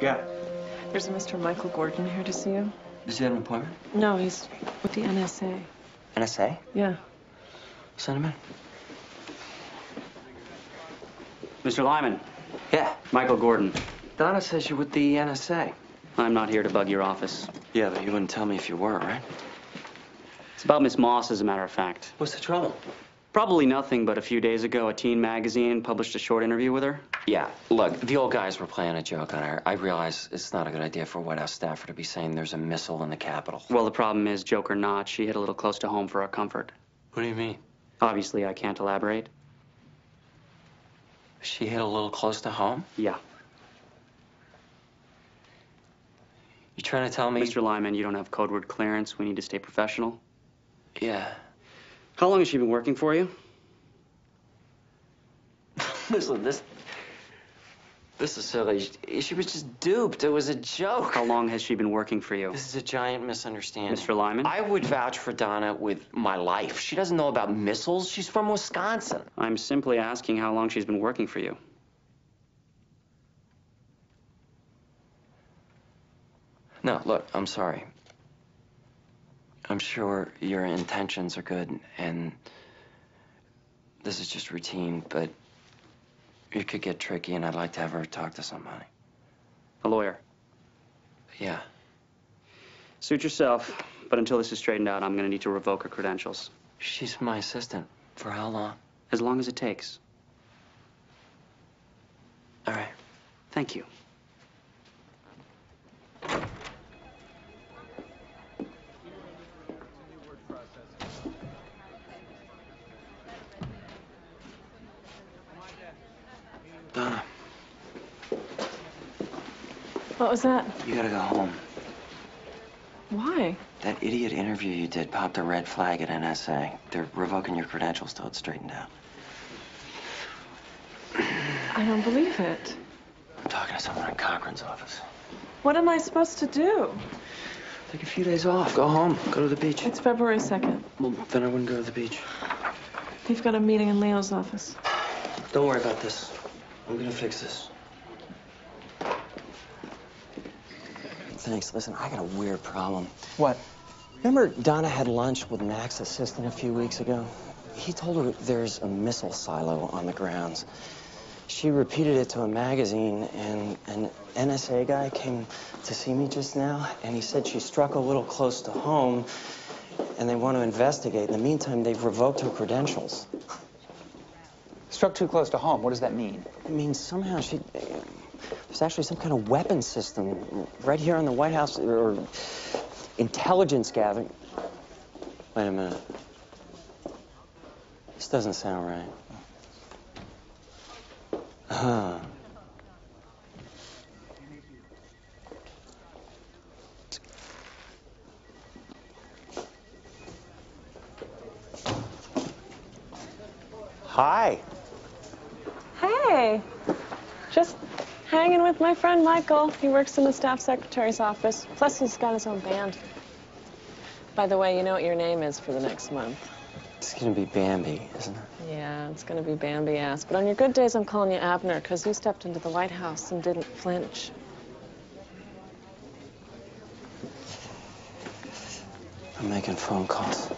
Got it. There's a Mr. Michael Gordon here to see you. Does he have an appointment? No, he's with the NSA. NSA? Yeah. Send him in. Mr. Lyman. Yeah. Michael Gordon. Donna says you're with the NSA. I'm not here to bug your office. Yeah, but you wouldn't tell me if you were, right? It's about Miss Moss, as a matter of fact. What's the trouble? Probably nothing, but a few days ago, a teen magazine published a short interview with her. Yeah, look, the old guys were playing a joke on her. I realize it's not a good idea for a White House staffer to be saying there's a missile in the Capitol. Well, the problem is, joke or not, she hit a little close to home for our comfort. What do you mean? Obviously, I can't elaborate. She hit a little close to home? Yeah. You trying to tell me... Mr. Lyman, you don't have code word clearance. We need to stay professional. Yeah. How long has she been working for you? Listen, this is silly. She was just duped. It was a joke. How long has she been working for you? This is a giant misunderstanding. Mr. Lyman? I would vouch for Donna with my life. She doesn't know about missiles. She's from Wisconsin. I'm simply asking how long she's been working for you. No, look, I'm sorry. I'm sure your intentions are good, and this is just routine, but it could get tricky, and I'd like to have her talk to somebody. A lawyer? Yeah. Suit yourself, but until this is straightened out, I'm going to need to revoke her credentials. She's my assistant. For how long? As long as it takes. All right. Thank you. Donna. What was that? You gotta go home. Why? That idiot interview you did popped a red flag at NSA. They're revoking your credentials till it's straightened out. I don't believe it. I'm talking to someone in Cochran's office. What am I supposed to do? Take a few days off. Go home. Go to the beach. It's February 2nd. Well, then I wouldn't go to the beach. We've got a meeting in Leo's office. Don't worry about this. I'm gonna fix this. Thanks. Listen, I got a weird problem. What? Remember Donna had lunch with Mac's assistant a few weeks ago? He told her there's a missile silo on the grounds. She repeated it to a magazine, and an NSA guy came to see me just now, and he said she struck a little close to home, and they want to investigate. In the meantime, they've revoked her credentials. Struck too close to home. What does that mean? It means somehow she... There's actually some kind of weapon system right here in the White House, or intelligence gathering. Wait a minute. This doesn't sound right. Huh. Hi. Hey, just hanging with my friend Michael. He works in the staff secretary's office. Plus, he's got his own band. By the way, you know what your name is for the next month. It's gonna be Bambi, isn't it? Yeah, it's gonna be Bambi-ass. But on your good days, I'm calling you Abner, because you stepped into the White House and didn't flinch. I'm making phone calls.